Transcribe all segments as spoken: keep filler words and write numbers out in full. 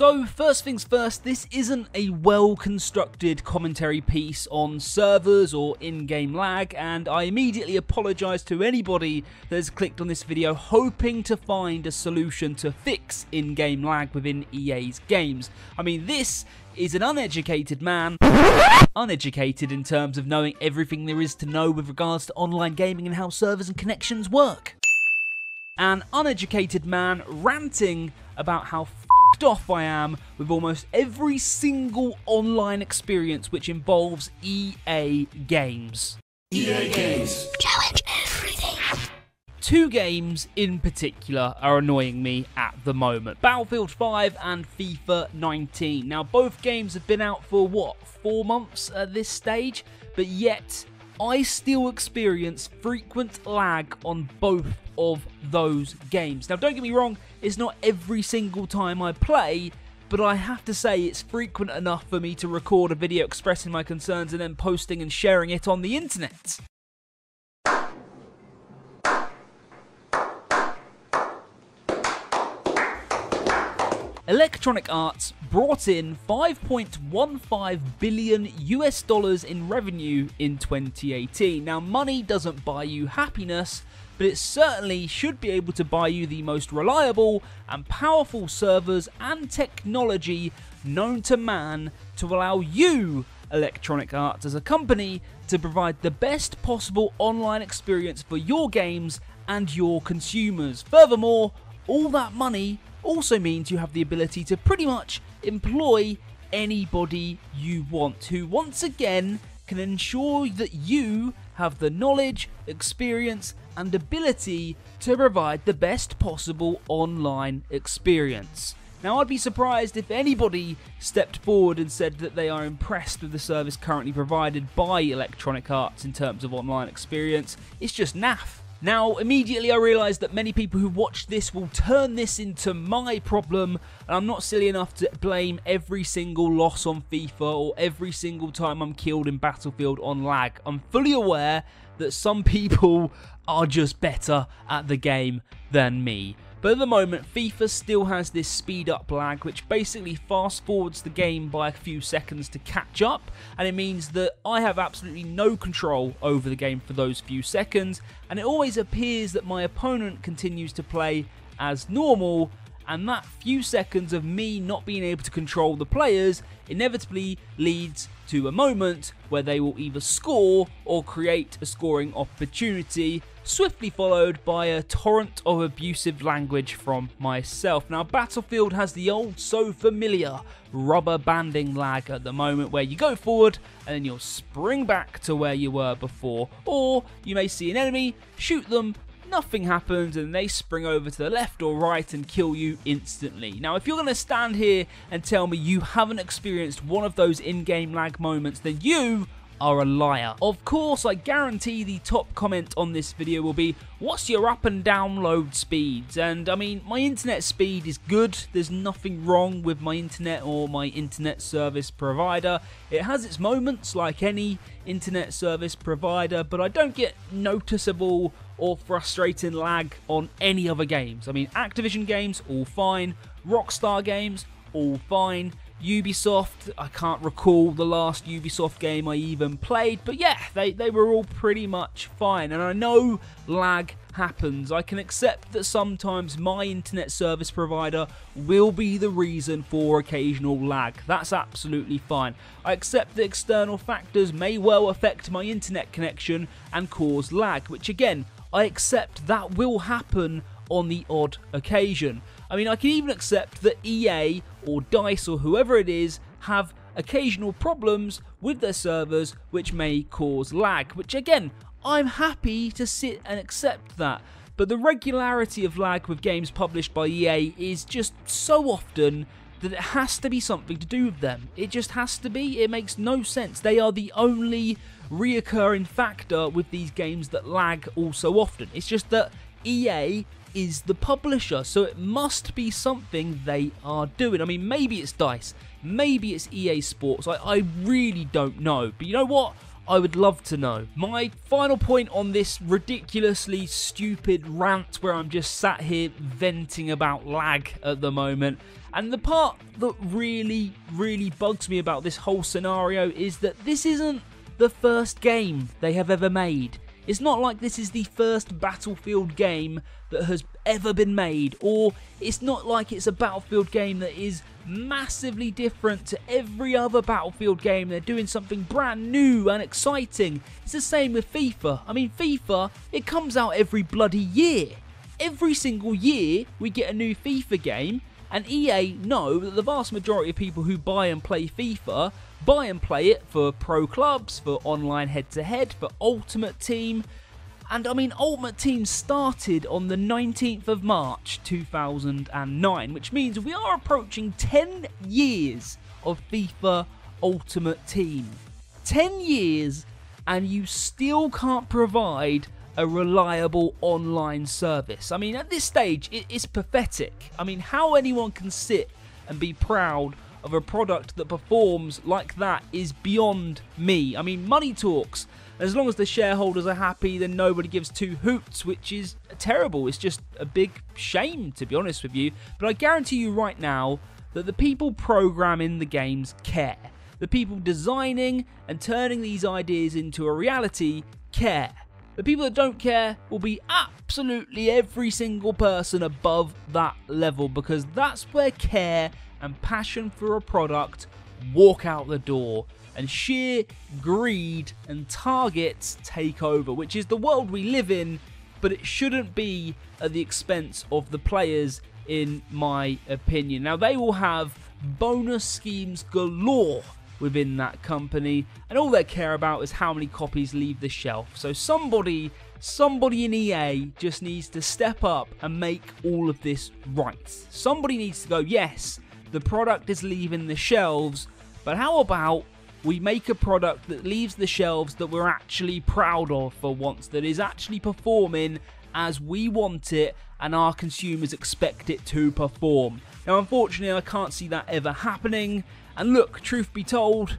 So first things first, this isn't a well-constructed commentary piece on servers or in-game lag, and I immediately apologise to anybody that has clicked on this video hoping to find a solution to fix in-game lag within E A's games. I mean, this is an uneducated man, uneducated in terms of knowing everything there is to know with regards to online gaming and how servers and connections work. An uneducated man ranting about how f***ed off I am with almost every single online experience which involves E A games. E A games challenge everything. Two games in particular are annoying me at the moment: Battlefield five and FIFA nineteen. Now, both games have been out for what, four months at this stage, but yet I still experience frequent lag on both of those games. Now, don't get me wrong, it's not every single time I play, but I have to say it's frequent enough for me to record a video expressing my concerns and then posting and sharing it on the internet. Electronic Arts brought in five point one five billion US dollars in revenue in twenty eighteen. Now, money doesn't buy you happiness, but it certainly should be able to buy you the most reliable and powerful servers and technology known to man to allow you, Electronic Arts as a company, to provide the best possible online experience for your games and your consumers. Furthermore, all that money also means you have the ability to pretty much employ anybody you want, who once again can ensure that you have the knowledge, experience and ability to provide the best possible online experience. Now, I'd be surprised if anybody stepped forward and said that they are impressed with the service currently provided by Electronic Arts in terms of online experience. It's just naff. Now, immediately I realised that many people who watch this will turn this into my problem, and I'm not silly enough to blame every single loss on FIFA or every single time I'm killed in Battlefield on lag. I'm fully aware that some people are just better at the game than me. But at the moment, FIFA still has this speed up lag, which basically fast forwards the game by a few seconds to catch up, and it means that I have absolutely no control over the game for those few seconds, and it always appears that my opponent continues to play as normal, and that few seconds of me not being able to control the players inevitably leads to a moment where they will either score or create a scoring opportunity, swiftly followed by a torrent of abusive language from myself. Now, Battlefield has the old, so familiar rubber banding lag at the moment, where you go forward and then you'll spring back to where you were before, or you may see an enemy, shoot them, nothing happens, and they spring over to the left or right and kill you instantly. Now, if you're going to stand here and tell me you haven't experienced one of those in-game lag moments, then you are a liar. Of course, I guarantee the top comment on this video will be, what's your up and download speeds? And I mean, my internet speed is good. There's nothing wrong with my internet or my internet service provider. It has its moments like any internet service provider, but I don't get noticeable or frustrating lag on any other games. I mean, Activision games, all fine. Rockstar games, all fine. Ubisoft, I can't recall the last Ubisoft game I even played, but yeah, they, they were all pretty much fine. And I know lag happens. I can accept that sometimes my internet service provider will be the reason for occasional lag. That's absolutely fine. I accept that external factors may well affect my internet connection and cause lag, which again, I accept that will happen on the odd occasion. I mean, I can even accept that E A or DICE or whoever it is have occasional problems with their servers which may cause lag, which again, I'm happy to sit and accept that. But the regularity of lag with games published by E A is just so often that it has to be something to do with them. It just has to be. It makes no sense. They are the only reoccurring factor with these games that lag all so often. It's just that E A is the publisher, so it must be something they are doing. I mean, maybe it's DICE, maybe it's E A Sports, I, I really don't know. But you know what? I would love to know. My final point on this ridiculously stupid rant where I'm just sat here venting about lag at the moment, and the part that really, really bugs me about this whole scenario is that this isn't the first game they have ever made. It's not like this is the first Battlefield game that has ever been made, or it's not like it's a Battlefield game that is massively different to every other Battlefield game. They're doing something brand new and exciting. It's the same with FIFA. I mean, FIFA, it comes out every bloody year. Every single year we get a new FIFA game, and E A know that the vast majority of people who buy and play FIFA buy and play it for pro clubs, for online head-to-head, for Ultimate Team. And I mean, Ultimate Team started on the nineteenth of March two thousand nine, which means we are approaching ten years of FIFA Ultimate Team. ten years, and you still can't provide a reliable online service. I mean, at this stage, it is pathetic. I mean, how anyone can sit and be proud of a product that performs like that is beyond me. I mean, money talks. As long as the shareholders are happy, then nobody gives two hoots, which is terrible. It's just a big shame, to be honest with you. But I guarantee you right now that the people programming the games care. The people designing and turning these ideas into a reality care. The people that don't care will be absolutely every single person above that level, because that's where care and passion for a product walk out the door and sheer greed and targets take over, which is the world we live in, but it shouldn't be at the expense of the players, in my opinion. Now, they will have bonus schemes galore within that company, and all they care about is how many copies leave the shelf. So somebody, somebody in E A just needs to step up and make all of this right. Somebody needs to go, yes, the product is leaving the shelves, but how about we make a product that leaves the shelves that we're actually proud of for once, that is actually performing as we want it and our consumers expect it to perform. Now, unfortunately, I can't see that ever happening. And look, truth be told,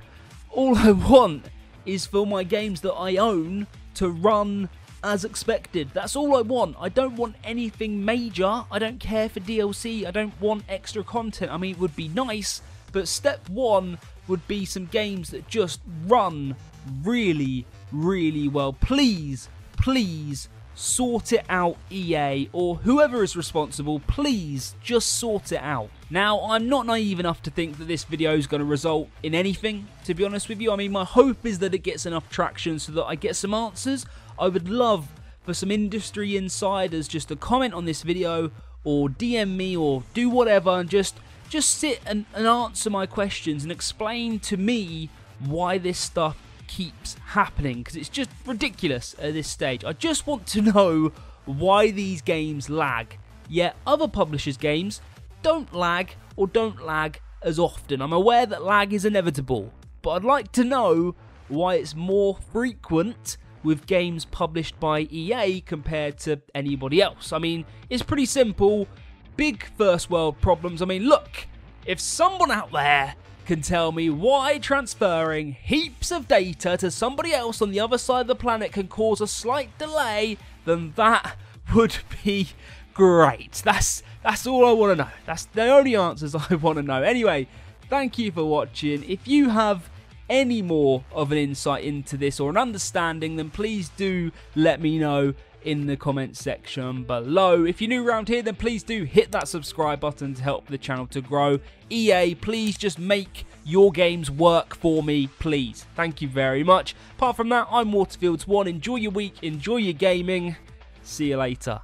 all I want is for my games that I own to run as expected. That's all I want. I don't want anything major. I don't care for D L C. I don't want extra content. I mean, it would be nice, but step one would be some games that just run really, really well. Please, please sort it out, E A, or whoever is responsible. Please just sort it out. Now, I'm not naive enough to think that this video is going to result in anything, to be honest with you. I mean, my hope is that it gets enough traction so that I get some answers. I would love for some industry insiders just to comment on this video, or D M me, or do whatever, and just just sit and, and answer my questions and explain to me why this stuff keeps happening, because it's just ridiculous at this stage. I just want to know why these games lag, yet other publishers' games don't lag, or don't lag as often. I'm aware that lag is inevitable, but I'd like to know why it's more frequent with games published by E A compared to anybody else. I mean, it's pretty simple. Big first world problems. I mean, look, if someone out there can tell me why transferring heaps of data to somebody else on the other side of the planet can cause a slight delay, then that would be great. That's that's all I want to know. That's the only answers I want to know. Anyway, thank you for watching. If you have any more of an insight into this or an understanding, then please do let me know in the comment section below. If you're new around here, then please do hit that subscribe button to help the channel to grow. E A, please just make your games work for me, please. Thank you very much. Apart from that, I'm Waterfields one. Enjoy your week, enjoy your gaming. See you later.